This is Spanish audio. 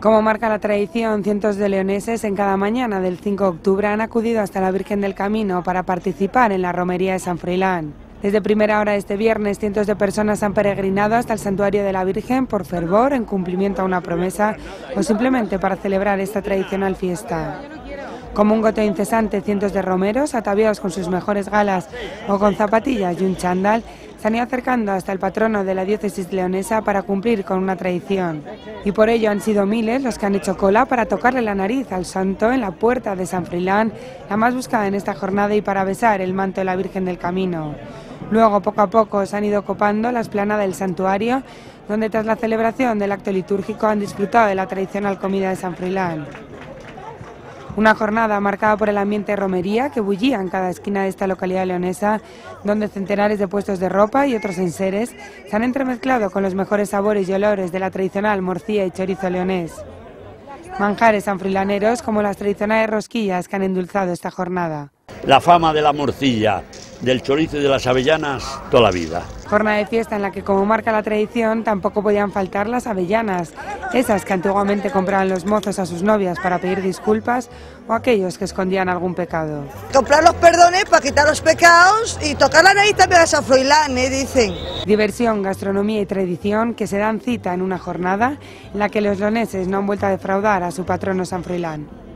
Como marca la tradición, cientos de leoneses en cada mañana del 5 de octubre han acudido hasta la Virgen del Camino para participar en la romería de San Froilán. Desde primera hora de este viernes, cientos de personas han peregrinado hasta el santuario de la Virgen por fervor, en cumplimiento a una promesa o simplemente para celebrar esta tradicional fiesta. Como un goteo incesante, cientos de romeros, ataviados con sus mejores galas o con zapatillas y un chándal, se han ido acercando hasta el patrono de la diócesis leonesa para cumplir con una tradición. Y por ello han sido miles los que han hecho cola para tocarle la nariz al santo en la puerta de San Froilán, la más buscada en esta jornada, y para besar el manto de la Virgen del Camino. Luego, poco a poco, se han ido copando la explanada del santuario, donde tras la celebración del acto litúrgico han disfrutado de la tradicional comida de San Froilán. Una jornada marcada por el ambiente de romería que bullía en cada esquina de esta localidad leonesa, donde centenares de puestos de ropa y otros enseres se han entremezclado con los mejores sabores y olores de la tradicional morcilla y chorizo leonés. Manjares sanfroilaneros como las tradicionales rosquillas que han endulzado esta jornada. La fama de la morcilla, del chorizo y de las avellanas toda la vida. Jornada de fiesta en la que, como marca la tradición, tampoco podían faltar las avellanas, esas que antiguamente compraban los mozos a sus novias para pedir disculpas o aquellos que escondían algún pecado. Comprar los perdones para quitar los pecados y tocar la nariz también a San Froilán, dicen. Diversión, gastronomía y tradición que se dan cita en una jornada en la que los leoneses no han vuelto a defraudar a su patrono San Froilán.